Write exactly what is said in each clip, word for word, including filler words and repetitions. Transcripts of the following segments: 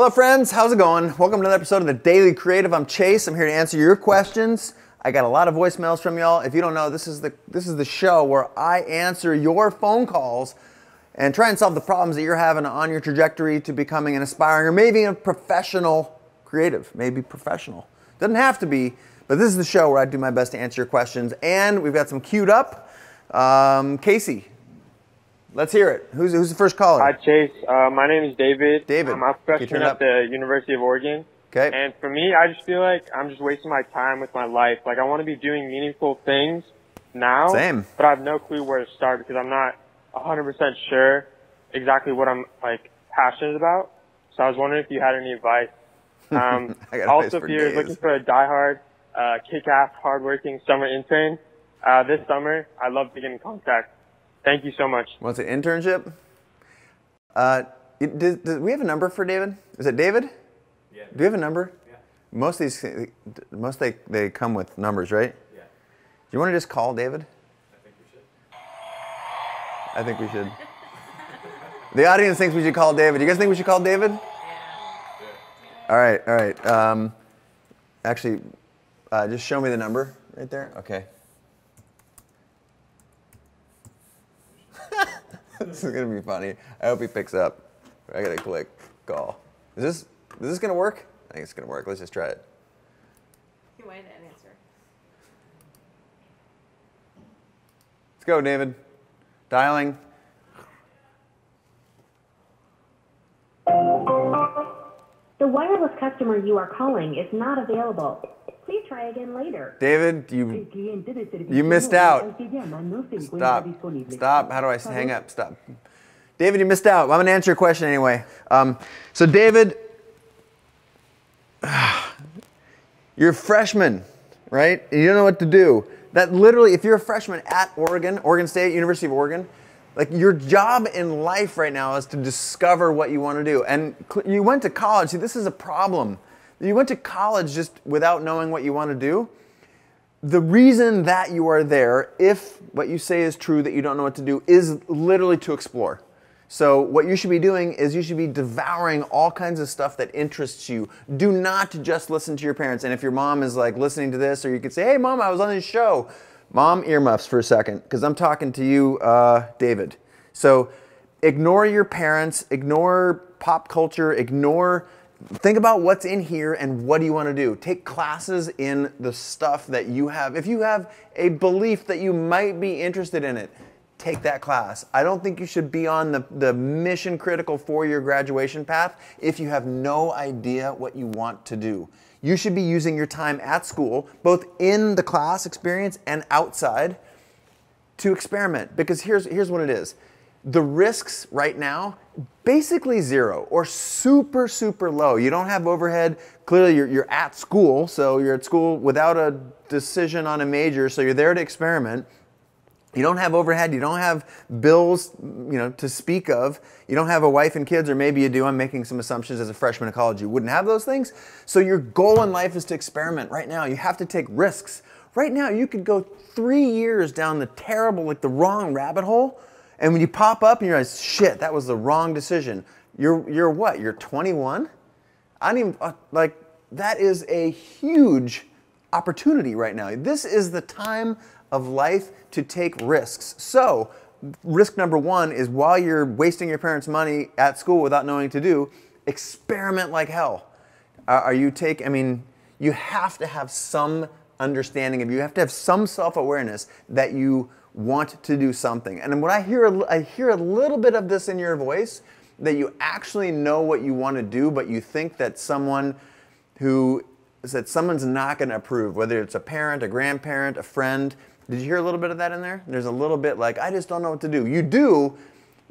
Hello friends, how's it going? Welcome to another episode of the Daily Creative. I'm Chase, I'm here to answer your questions. I got a lot of voicemails from y'all. If you don't know, this is the this is the show where I answer your phone calls and try and solve the problems that you're having on your trajectory to becoming an aspiring or maybe a professional creative, maybe professional. Doesn't have to be, but this is the show where I do my best to answer your questions, and we've got some queued up. Um, Casey, let's hear it. Who's, who's the first caller? Hi, Chase. Uh, my name is David. David. I'm a freshman at the University of Oregon. Okay. And for me, I just feel like I'm just wasting my time with my life. Like, I want to be doing meaningful things now. Same. But I have no clue where to start because I'm not one hundred percent sure exactly what I'm, like, passionate about. So I was wondering if you had any advice. Um, I also, if you're days. looking for a diehard, uh, kick-ass, hardworking summer intern, uh, this summer, I'd love to get in contact. Thank you so much. What's it, internship? Uh, do, do we have a number for David? Is it David? Yeah. Do we have a number? Yeah. Most of these, most they, they come with numbers, right? Yeah. Do you want to just call David? I think we should. I think we should. The audience thinks we should call David. You guys think we should call David? All right, all right. Um, actually, uh, just show me the number right there. Okay. This is gonna be funny. I hope he picks up. I gotta click call. Is this is this gonna work? I think it's gonna work. Let's just try it. He wanted an answer. Let's go, David. Dialing. The wireless customer you are calling is not available. Please try again later. David, you, you missed out. Stop. Stop. How do I hang up? Stop. David, you missed out. Well, I'm going to answer your question anyway. Um, so, David, you're a freshman, right? You don't know what to do. That literally, if you're a freshman at Oregon, Oregon State, University of Oregon, like, your job in life right now is to discover what you want to do. And you went to college. See, this is a problem. You went to college just without knowing what you want to do. The reason that you are there, if what you say is true, that you don't know what to do, is literally to explore. So what you should be doing is you should be devouring all kinds of stuff that interests you. Do not just listen to your parents. And if your mom is, like, listening to this, or you could say, hey, Mom, I was on this show. Mom, earmuffs for a second, because I'm talking to you, uh, David. So ignore your parents, ignore pop culture, ignore, think about what's in here and what do you want to do. Take classes in the stuff that you have. If you have a belief that you might be interested in it, take that class. I don't think you should be on the, the mission critical four-year graduation path if you have no idea what you want to do. You should be using your time at school, both in the class experience and outside, to experiment. Because here's, here's what it is. The risks right now, basically zero or super, super low. You don't have overhead. Clearly, you're, you're at school, so you're at school without a decision on a major, so you're there to experiment. You don't have overhead. You don't have bills, you know, to speak of. You don't have a wife and kids, or maybe you do. I'm making some assumptions. As a freshman in college, you wouldn't have those things. So your goal in life is to experiment. Right now, you have to take risks. Right now, you could go three years down the terrible, like the wrong rabbit hole, and when you pop up and you realize, shit, that was the wrong decision. You're you're what? You're twenty-one. I don't even uh, like that is a huge opportunity right now. This is the time of life to take risks. So risk number one is, while you're wasting your parents' money at school without knowing what to do, experiment like hell. Are you take, I mean, you have to have some understanding of, you have to have some self-awareness that you want to do something. And when I hear, I hear a little bit of this in your voice, that you actually know what you want to do, but you think that someone who, that someone's not going to approve, whether it's a parent, a grandparent, a friend. Did you hear a little bit of that in there? There's a little bit like, I just don't know what to do. You do.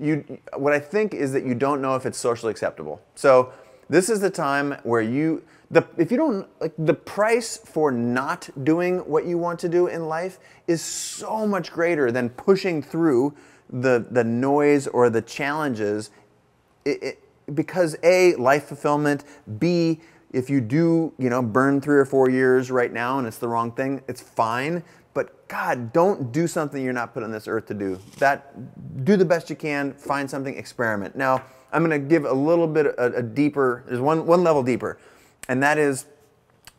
You, what I think is that you don't know if it's socially acceptable. So this is the time where you, the, if you don't, like, the price for not doing what you want to do in life is so much greater than pushing through the, the noise or the challenges. It, it, because A, life fulfillment, B, if you do, you know, burn three or four years right now and it's the wrong thing, it's fine. But God, don't do something you're not put on this earth to do. That, do the best you can, find something, experiment. Now, I'm going to give a little bit a, a deeper, there's one, one level deeper, and that is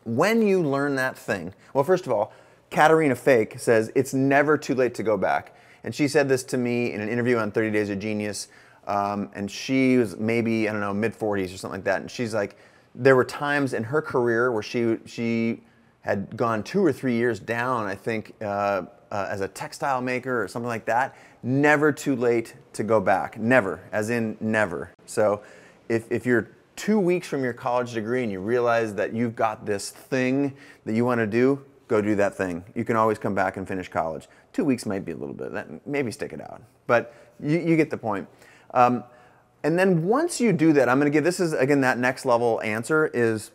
when you learn that thing. Well, first of all, Caterina Fake says, it's never too late to go back. And she said this to me in an interview on thirty days of genius, um, and she was maybe, I don't know, mid forties or something like that, and she's like, there were times in her career where she, she had gone two or three years down, I think, uh, uh, as a textile maker or something like that. Never too late to go back. Never, as in never. So if, if you're two weeks from your college degree and you realize that you've got this thing that you want to do, go do that thing. You can always come back and finish college. Two weeks might be a little bit, that, maybe stick it out. But you, you get the point. Um, and then once you do that, I'm going to give, this is, again, that next level answer is,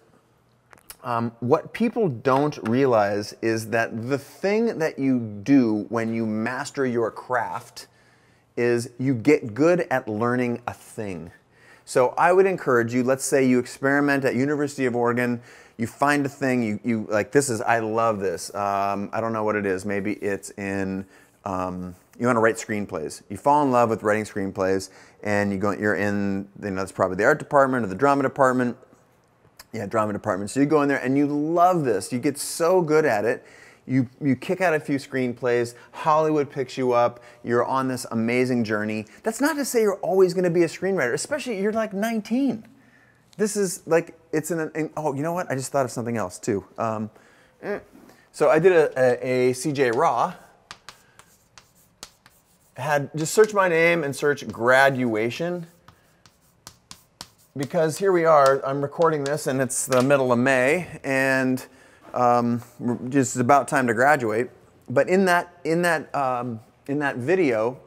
Um, what people don't realize is that the thing that you do when you master your craft is you get good at learning a thing. So I would encourage you, let's say you experiment at University of Oregon, you find a thing, you, you like this is, I love this, um, I don't know what it is, maybe it's in, um, you want to write screenplays. You fall in love with writing screenplays and you go, you're in, you know, that's probably the art department or the drama department, Yeah, drama department. So you go in there and you love this. You get so good at it. You, you kick out a few screenplays. Hollywood picks you up. You're on this amazing journey. That's not to say you're always going to be a screenwriter, especially you're like nineteen. This is like, it's an, an oh, you know what? I just thought of something else too. Um, so I did a, a, a C J Raw. Had, just search my name and search graduation. Because here we are, I'm recording this and it's the middle of May and um, it's about time to graduate. But in that, in, that, um, in that video,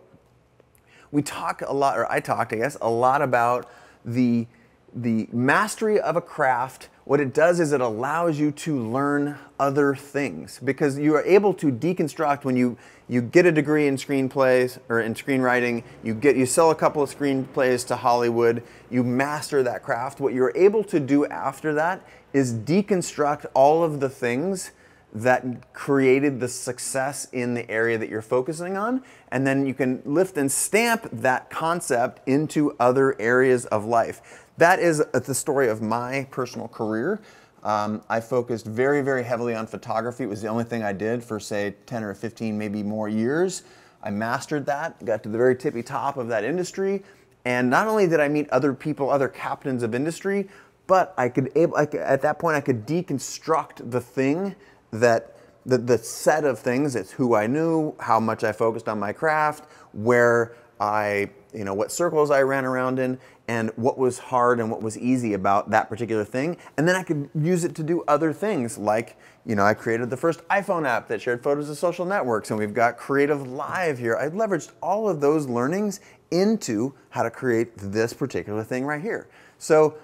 we talk a lot, or I talked, I guess, a lot about the, the mastery of a craft. What it does is it allows you to learn other things because you are able to deconstruct when you, you get a degree in screenplays or in screenwriting, you, get, you sell a couple of screenplays to Hollywood, you master that craft. What you're able to do after that is deconstruct all of the things that created the success in the area that you're focusing on, and then you can lift and stamp that concept into other areas of life. That is the story of my personal career. Um, I focused very, very heavily on photography. It was the only thing I did for, say, ten or fifteen, maybe more years. I mastered that, got to the very tippy top of that industry, and not only did I meet other people, other captains of industry, but I could, able, I could at that point, I could deconstruct the thing that, the, the set of things, it's who I knew, how much I focused on my craft, where I, you know, what circles I ran around in, and what was hard and what was easy about that particular thing. And then I could use it to do other things like, you know, I created the first iPhone app that shared photos of social networks, and we've got Creative Live here. I leveraged all of those learnings into how to create this particular thing right here. So,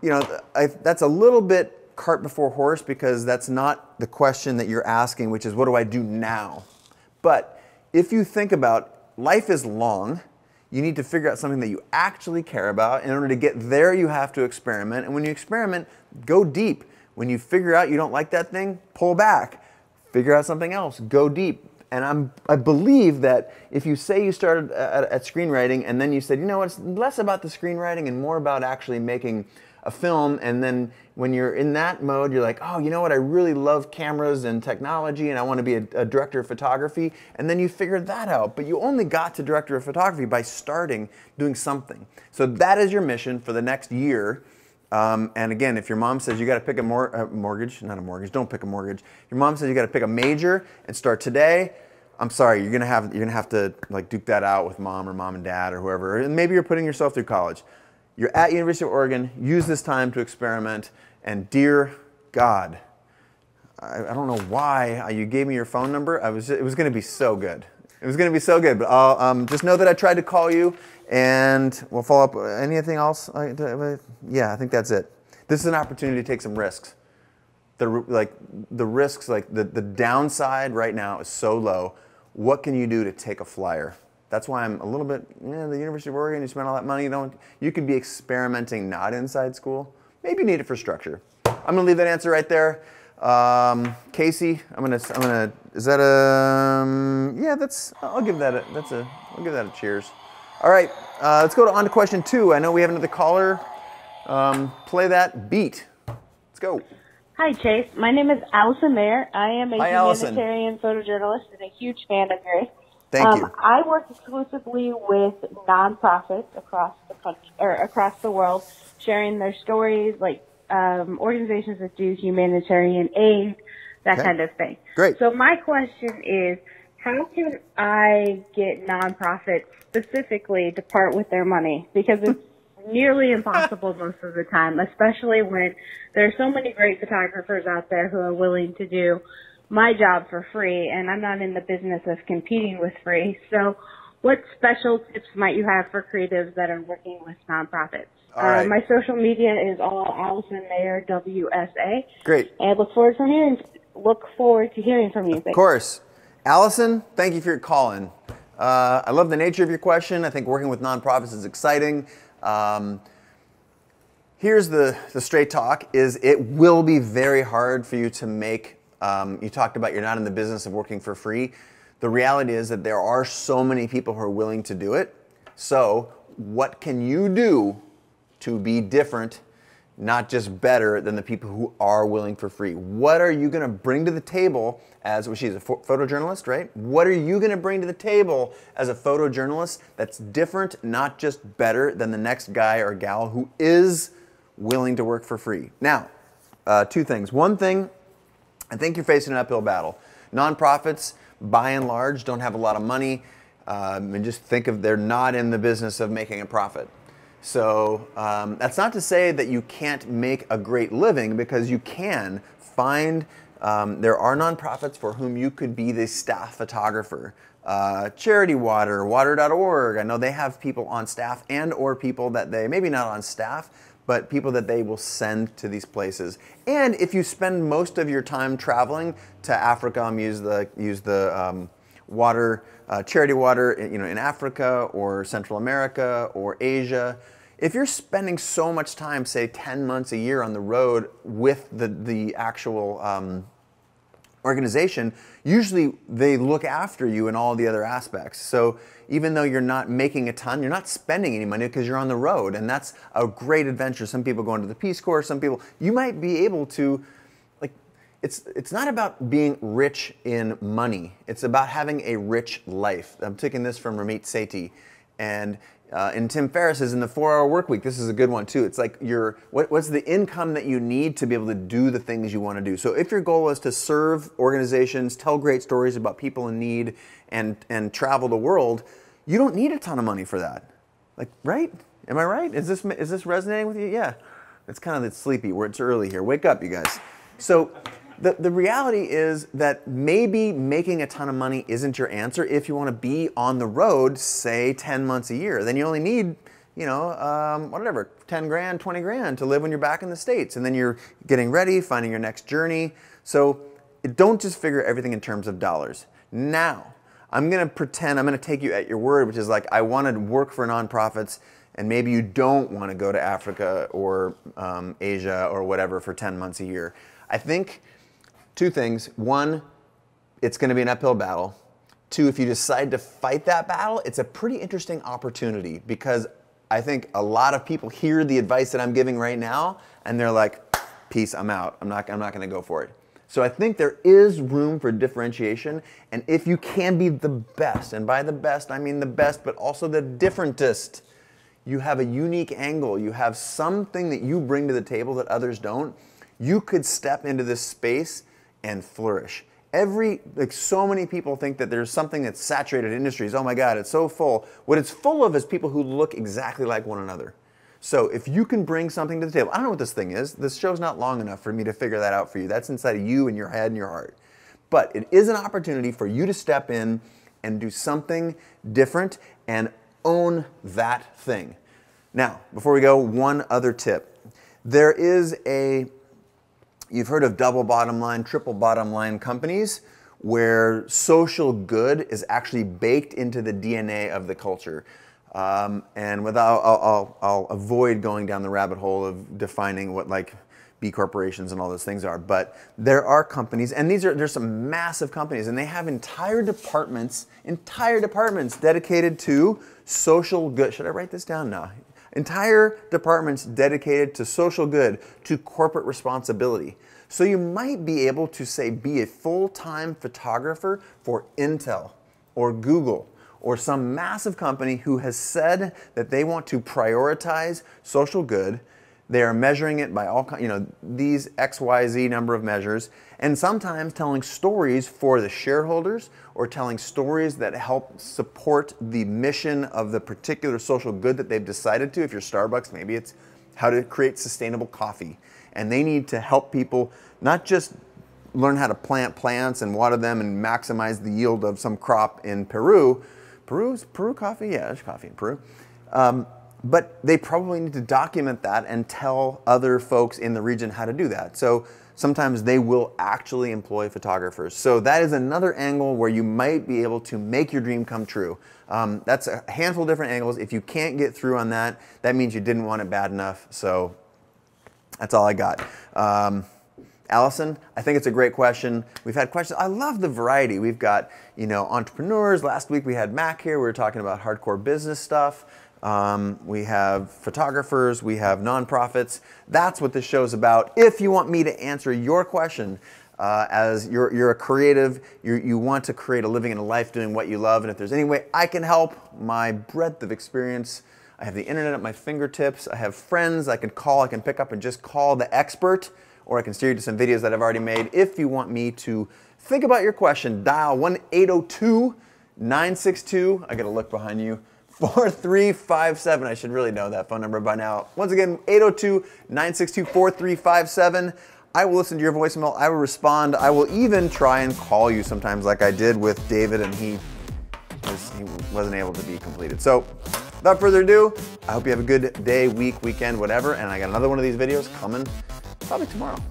you know, I, that's a little bit cart before horse because that's not the question that you're asking, which is what do I do now? But if you think about life is long, you need to figure out something that you actually care about. In order to get there, you have to experiment. And when you experiment, go deep. When you figure out you don't like that thing, pull back. Figure out something else. Go deep. And I'm, I believe that if you say you started at, at screenwriting and then you said, you know what, it's less about the screenwriting and more about actually making a film, and then when you're in that mode, you're like, oh, you know what, I really love cameras and technology and I want to be a, a director of photography, and then you figure that out. But you only got to director of photography by starting doing something. So that is your mission for the next year. Um, and again, if your mom says you got to pick a mor uh, mortgage, not a mortgage, don't pick a mortgage. Your mom says you got to pick a major and start today. I'm sorry, you're gonna have you're gonna have to like duke that out with mom or mom and dad or whoever. And maybe you're putting yourself through college. You're at University of Oregon, use this time to experiment, and dear God, I, I don't know why you gave me your phone number. I was, it was going to be so good. It was going to be so good, but I'll, um, just know that I tried to call you, and we'll follow up. Anything else? Yeah, I think that's it. This is an opportunity to take some risks. The, like, the risks, like the, the downside right now is so low. What can you do to take a flyer? That's why I'm a little bit, you know, the University of Oregon, you spend all that money, you don't, you could be experimenting not inside school. Maybe you need it for structure. I'm gonna leave that answer right there. Um, Casey, I'm gonna, I'm gonna Is that a, um, yeah, that's, I'll give that a, that's a, I'll give that a cheers. All right, uh, let's go to, on to question two. I know we have another caller. Um, play that beat. Let's go. Hi, Chase. My name is Allison Mayer. I am a Hi, humanitarian Allison. photojournalist and a huge fan of yours. Thank um, you. I work exclusively with nonprofits across the country, or across the world, sharing their stories, like um, organizations that do humanitarian aid, that okay. kind of thing. Great. So my question is, how can I get nonprofits specifically to part with their money? Because it's nearly impossible most of the time, especially when there are so many great photographers out there who are willing to do my job for free, and I'm not in the business of competing with free. So what special tips might you have for creatives that are working with nonprofits? All right. Uh, my social media is all Allison Mayer W S A. Great. And I look forward from hearing look forward to hearing from you. Of Thanks. course. Allison, thank you for your call-in. Uh, I love the nature of your question. I think working with nonprofits is exciting. Um, here's the, the straight talk, is it will be very hard for you to make, um, you talked about you're not in the business of working for free. The reality is that there are so many people who are willing to do it. So what can you do to be different, not just better than the people who are willing for free? What are you going to bring to the table as, well, she's a photojournalist, right? What are you going to bring to the table as a photojournalist that's different, not just better than the next guy or gal who is willing to work for free? Now, uh, two things. One thing, I think you're facing an uphill battle. Nonprofits, by and large, don't have a lot of money. Um, and just think of, they're not in the business of making a profit. So um, that's not to say that you can't make a great living, because you can find, um, there are nonprofits for whom you could be the staff photographer. Uh, Charity Water, Water dot org, I know they have people on staff, and or people that they, maybe not on staff, but people that they will send to these places. And if you spend most of your time traveling to Africa, um, use the, use the um, water, uh, charity water you know, in Africa or Central America or Asia, if you're spending so much time, say ten months a year on the road with the, the actual um, organization, usually they look after you in all the other aspects. So even though you're not making a ton, you're not spending any money because you're on the road, and that's a great adventure. Some people go into the Peace Corps, some people, you might be able to, like, it's, it's not about being rich in money. It's about having a rich life. I'm taking this from Ramit Sethi, and Uh, and Tim Ferriss is in the four hour work week. This is a good one too. It's like your, what, what's the income that you need to be able to do the things you want to do? So if your goal is to serve organizations, tell great stories about people in need, and, and travel the world, you don't need a ton of money for that. Like, right? Am I right? Is this, is this resonating with you? Yeah. It's kind of it's sleepy. We're, it's early here. Wake up, you guys. So the, the reality is that maybe making a ton of money isn't your answer if you want to be on the road, say, ten months a year. Then you only need, you know, um, whatever, ten grand, twenty grand to live when you're back in the States. And then you're getting ready, finding your next journey. So don't just figure everything in terms of dollars. Now, I'm going to pretend, I'm going to take you at your word, which is like, I want to work for nonprofits, and maybe you don't want to go to Africa or um, Asia or whatever for ten months a year. I think... Two things. One, it's going to be an uphill battle. Two, if you decide to fight that battle, it's a pretty interesting opportunity, because I think a lot of people hear the advice that I'm giving right now and they're like, peace, I'm out. I'm not, I'm not going to go for it. So I think there is room for differentiation, and if you can be the best, and by the best I mean the best but also the differentest, you have a unique angle. You have something that you bring to the table that others don't. You could step into this space and flourish. Every, like so many people think that there's something that's saturated industries. Oh my God, it's so full. What it's full of is people who look exactly like one another. So if you can bring something to the table, I don't know what this thing is. This show's not long enough for me to figure that out for you. That's inside of you and your head and your heart. But it is an opportunity for you to step in and do something different and own that thing. Now, before we go, one other tip. There is a, you've heard of double bottom line, triple bottom line companies, where social good is actually baked into the D N A of the culture. Um, and without, I'll, I'll, I'll avoid going down the rabbit hole of defining what like B corporations and all those things are. But there are companies, and these are, there's some massive companies, and they have entire departments, entire departments dedicated to social good. Should I write this down now? Entire departments dedicated to social good, to corporate responsibility. So you might be able to, say, be a full-time photographer for Intel or Google or some massive company who has said that they want to prioritize social good. They are measuring it by all, you know, these X Y Z number of measures, and sometimes telling stories for the shareholders or telling stories that help support the mission of the particular social good that they've decided to. If you're Starbucks, maybe it's how to create sustainable coffee. And they need to help people not just learn how to plant plants and water them and maximize the yield of some crop in Peru. Peru's, Peru coffee? Yeah, there's coffee in Peru. Um, But they probably need to document that and tell other folks in the region how to do that. So sometimes they will actually employ photographers. So that is another angle where you might be able to make your dream come true. Um, that's a handful of different angles. If you can't get through on that, that means you didn't want it bad enough. So that's all I got. Um, Allison, I think it's a great question. We've had questions. I love the variety. We've got, you know, entrepreneurs. Last week we had Mac here. We were talking about hardcore business stuff. Um, we have photographers, we have nonprofits. That's what this show's about. If you want me to answer your question, uh, as you're, you're a creative, you're, you want to create a living and a life doing what you love, and if there's any way I can help, my breadth of experience, I have the internet at my fingertips, I have friends I can call, I can pick up and just call the expert, or I can steer you to some videos that I've already made. If you want me to think about your question, dial one eight zero two, nine six two, I gotta look behind you, four three five seven. I should really know that phone number by now. Once again, eight zero two, nine six two, four three five seven. I will listen to your voicemail. I will respond. I will even try and call you sometimes, like I did with David, and he, was, he wasn't able to be completed. So without further ado, I hope you have a good day, week, weekend, whatever. And I got another one of these videos coming probably tomorrow.